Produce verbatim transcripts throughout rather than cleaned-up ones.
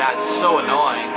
God, it's so annoying.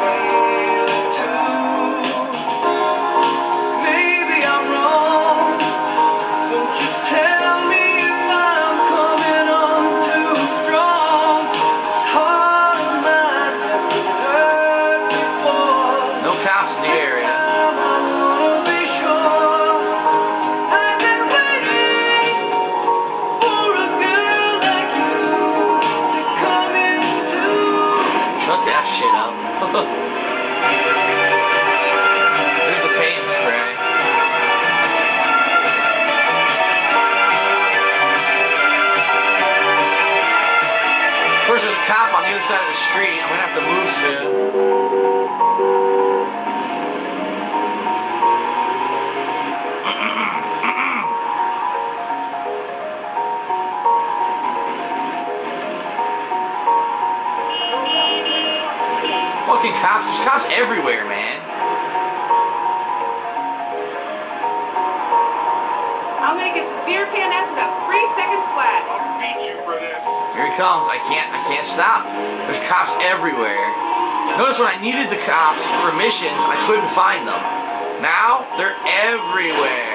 Cop on the other side of the street. I'm gonna have to move soon. Fucking cops. There's cops everywhere, man. I'll make it to beer can after about three seconds flat. I'll beat you for this. Here he comes. I can't, I can't stop. There's cops everywhere. Notice when I needed the cops for missions, I couldn't find them. Now, they're everywhere.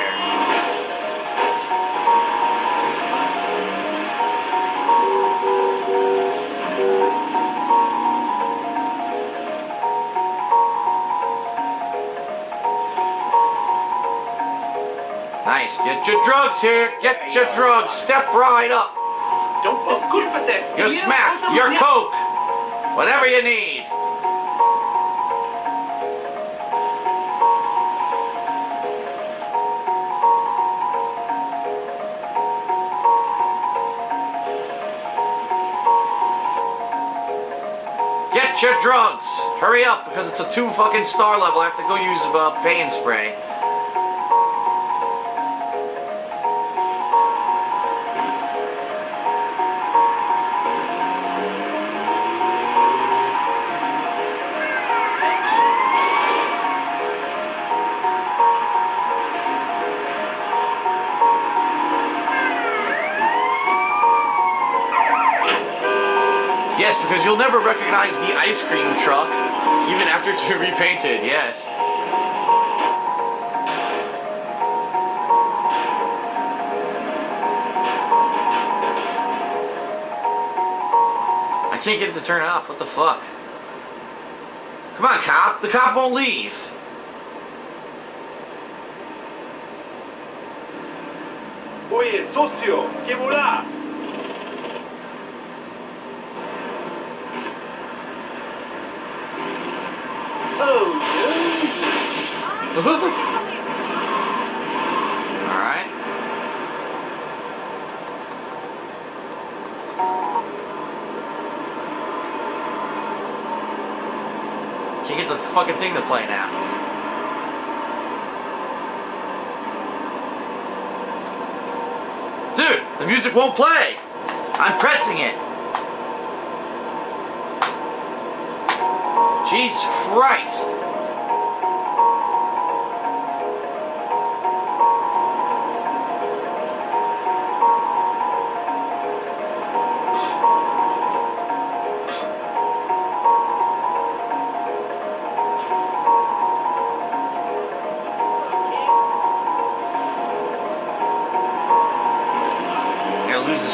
Nice. Get your drugs here. Get your drugs. Step right up. Your smack, your coke, whatever you need. Get your drugs. Hurry up, because it's a two fucking star level. I have to go use uh, pain spray. Yes, because you'll never recognize the ice cream truck, even after it's been repainted, yes. I can't get it to turn off, what the fuck? Come on, cop, the cop won't leave. Oye, socio, que volá? Alright. Can't get the fucking thing to play now. Dude, the music won't play! I'm pressing it! Jesus Christ!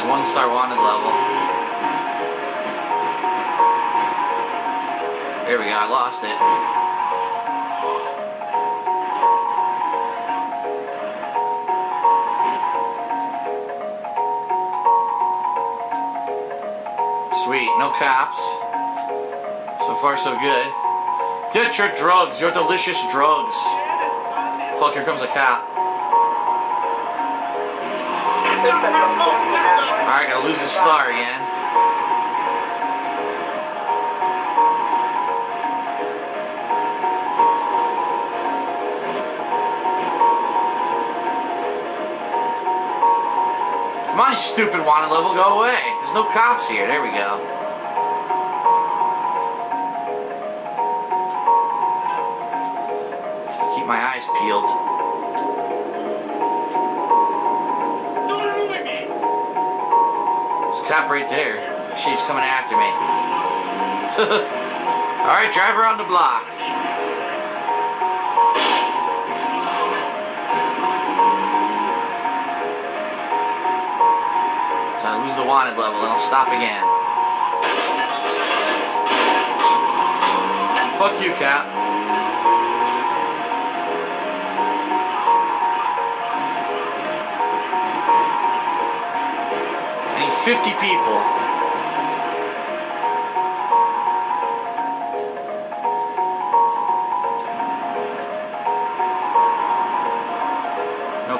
One star wanted level. There we go, I lost it. Sweet, no cops. So far so good. Get your drugs, your delicious drugs. Fuck, here comes a cop. Alright, gotta lose the star again. Come on, you stupid wanted level, go away. There's no cops here. There we go. Keep my eyes peeled. Cop right there. She's coming after me. Alright, drive around the block. So I lose the wanted level and I'll stop again. Fuck you, Cap. I need fifty people.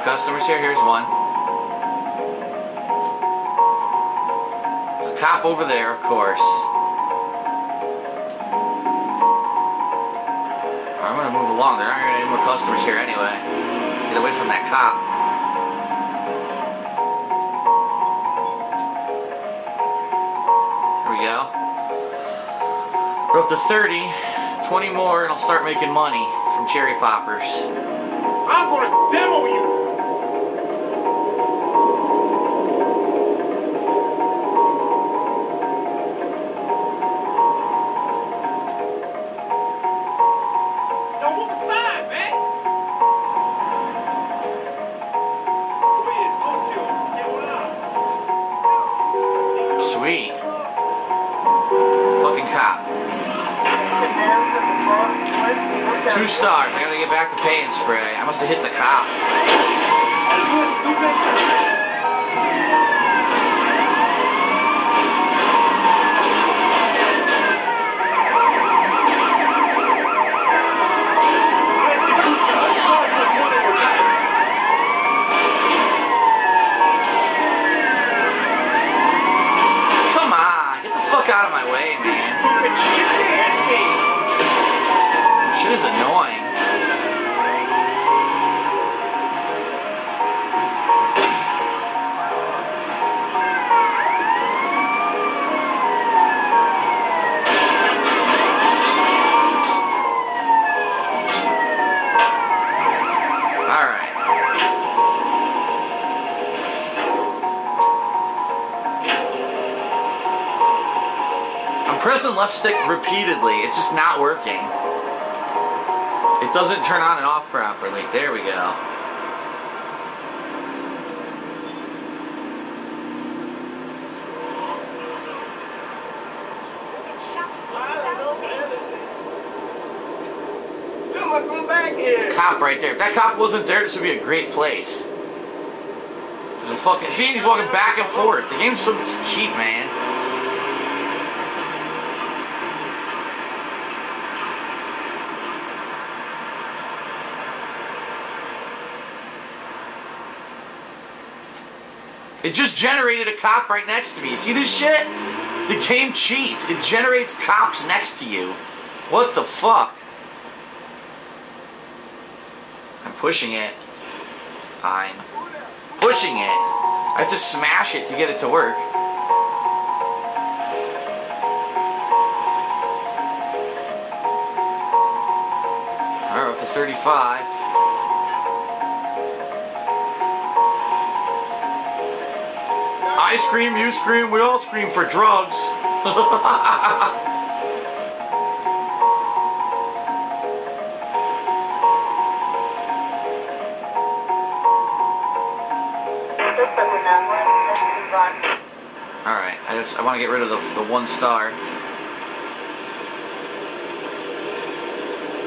Customers here, here's one. A cop over there, of course. I'm gonna move along, there aren't any more customers here anyway. Get away from that cop. There we go. We're up to thirty, twenty more, and I'll start making money from cherry poppers. I'm gonna demo you! Two stars. I gotta get back to pay and spray. I must have hit the cop. Come on, get the fuck out of my way, man. Shit is annoying. Alright. I'm pressing left stick repeatedly. It's just not working. It doesn't turn on and off properly. There we go. Cop right there. If that cop wasn't there, this would be a great place. There's a fucking... See, he's walking back and forth. The game's so cheap, man. It just generated a cop right next to me. See this shit? The game cheats. It generates cops next to you. What the fuck? I'm pushing it. I'm pushing it. I have to smash it to get it to work. All right, up to thirty-five. I scream, you scream, we all scream for drugs. Alright, I just I want to get rid of the, the one star.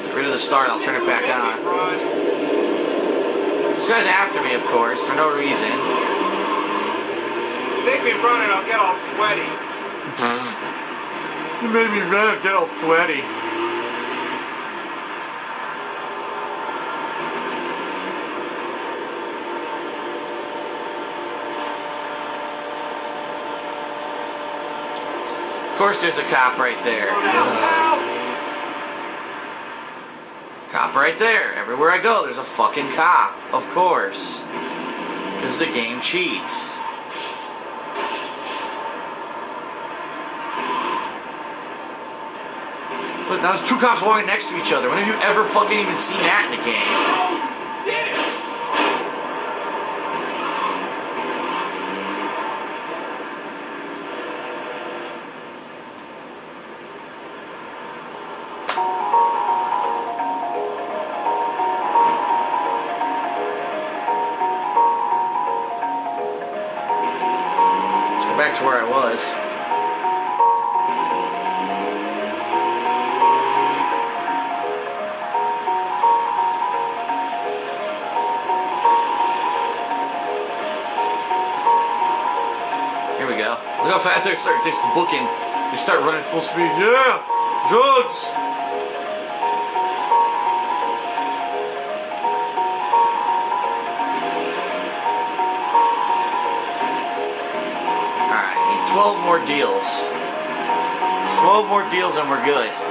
Get rid of the star and I'll turn it back on. This guy's after me, of course, for no reason. Make me run and I'll get all sweaty. You made me run and get all sweaty. Of course there's a cop right there. Uh, cop right there. Everywhere I go there's a fucking cop. Of course. Because the game cheats. Look, now there's two cops walking next to each other. When have you ever fucking even seen that in a game? go back to where I was. Here we go. Look how fast they start just booking. They start running full speed. Yeah! Drugs! twelve more deals. twelve more deals and we're good.